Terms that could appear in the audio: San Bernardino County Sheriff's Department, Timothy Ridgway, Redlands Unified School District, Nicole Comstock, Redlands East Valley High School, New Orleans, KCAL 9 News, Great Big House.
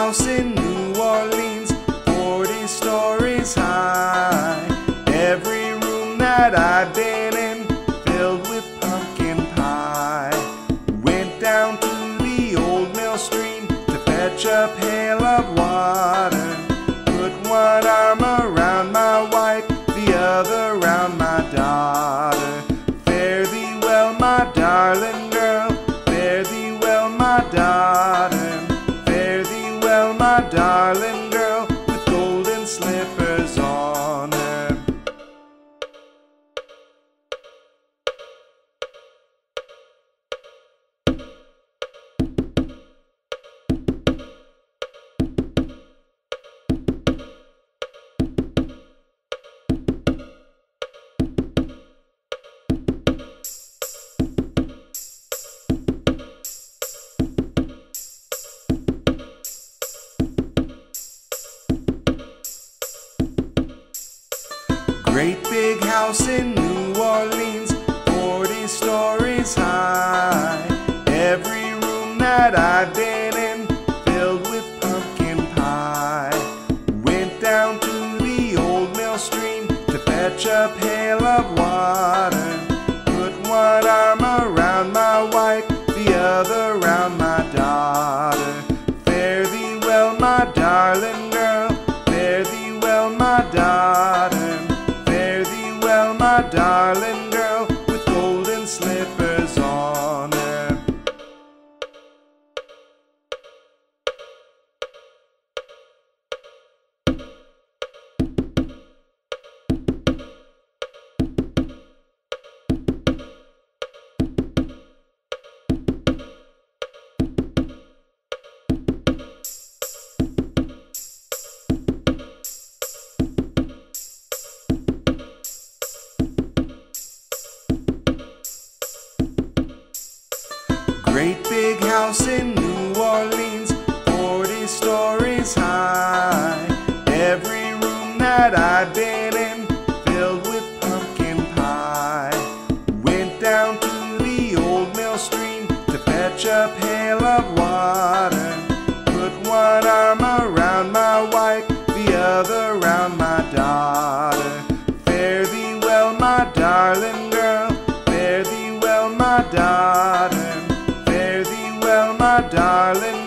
house in New Orleans, 40 stories high. Every room that I've been in, filled with pumpkin pie. Went down to the old mill stream to fetch a pail of water. Put one arm around my wife, the other round my daughter. Fare thee well, my darling girl, fare thee well, my daughter. Fare thee well, my darling girl, with golden slippers on her. Great big house in New Orleans, 40 stories high. Every room that I've been in, filled with pumpkin pie. Went down to the old mill stream to fetch a pail of water. Put one arm around my wife, the other round my daughter. Fare thee well, my darling girl, fare thee well, my daughter. My darling girl with golden slippers on her. Great big house in New Orleans, 40 stories high. Every room that I've been in, filled with pumpkin pie. Went down to the old mill stream to fetch a pail of water. Put one arm around my wife, the other round my daughter. Fare thee well, my darling girl, fare thee well, my daughter. My darling.